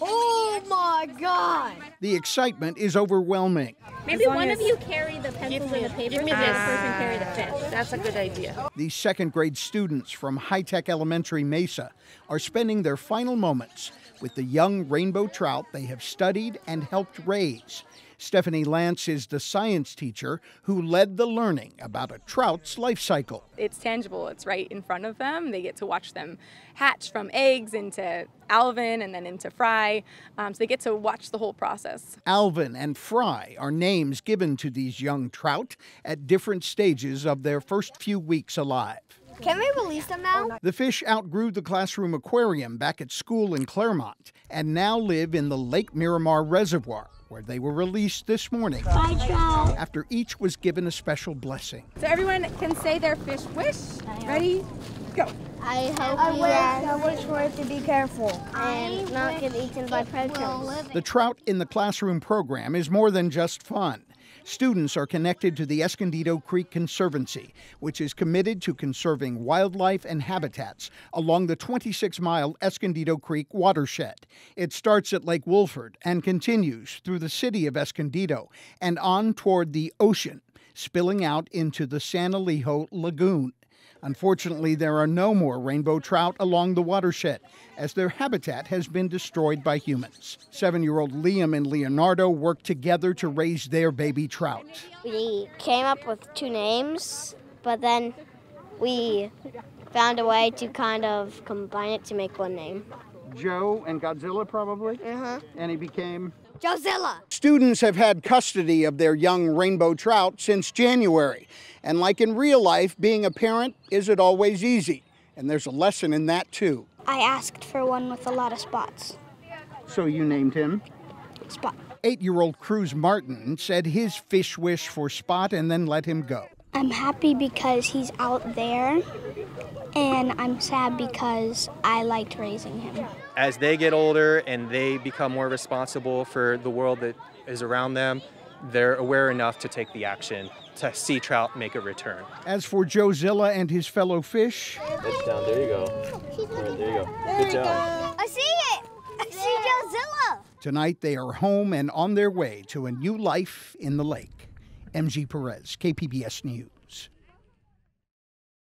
Oh my God! The excitement is overwhelming. Maybe one of you carry the pencil and the paper. Give me this. Person carry the fish. That's a good idea. These second grade students from High Tech Elementary Mesa are spending their final moments with the young rainbow trout they have studied and helped raise. Stephanie Lance is the science teacher who led the learning about a trout's life cycle. It's tangible. It's right in front of them. They get to watch them hatch from eggs into alvin and then into fry. So they get to watch the whole process. Alvin and fry are names given to these young trout at different stages of their first few weeks alive. Can we release them now? The fish outgrew the classroom aquarium back at school in Claremont and now live in the Lake Miramar Reservoir, where they were released this morning after each was given a special blessing. So everyone can say their fish wish. Ready? Go. I hope I wish for it to be careful. I'm not get eaten by predators. The trout in the classroom program is more than just fun. Students are connected to the Escondido Creek Conservancy, which is committed to conserving wildlife and habitats along the 26-mile Escondido Creek watershed. It starts at Lake Wolford and continues through the city of Escondido and on toward the ocean, spilling out into the San Elijo Lagoon. Unfortunately, there are no more rainbow trout along the watershed, as their habitat has been destroyed by humans. 7-year-old Liam and Leonardo worked together to raise their baby trout. We came up with two names, but then we found a way to kind of combine it to make one name. Joe and Godzilla, probably? Uh-huh. And he became... Josilla. Students have had custody of their young rainbow trout since January. And like in real life, being a parent isn't always easy. And there's a lesson in that, too. I asked for one with a lot of spots. So you named him? Spot. 8-year-old Cruz Martin said his fish wish for Spot and then let him go. I'm happy because he's out there, and I'm sad because I liked raising him. As they get older and they become more responsible for the world that is around them, they're aware enough to take the action to see trout make a return. As for Josilla and his fellow fish... It's down, there you go. There you go. Good job. I see it! I see Josilla! Tonight they are home and on their way to a new life in the lake. M.G. Perez, KPBS News.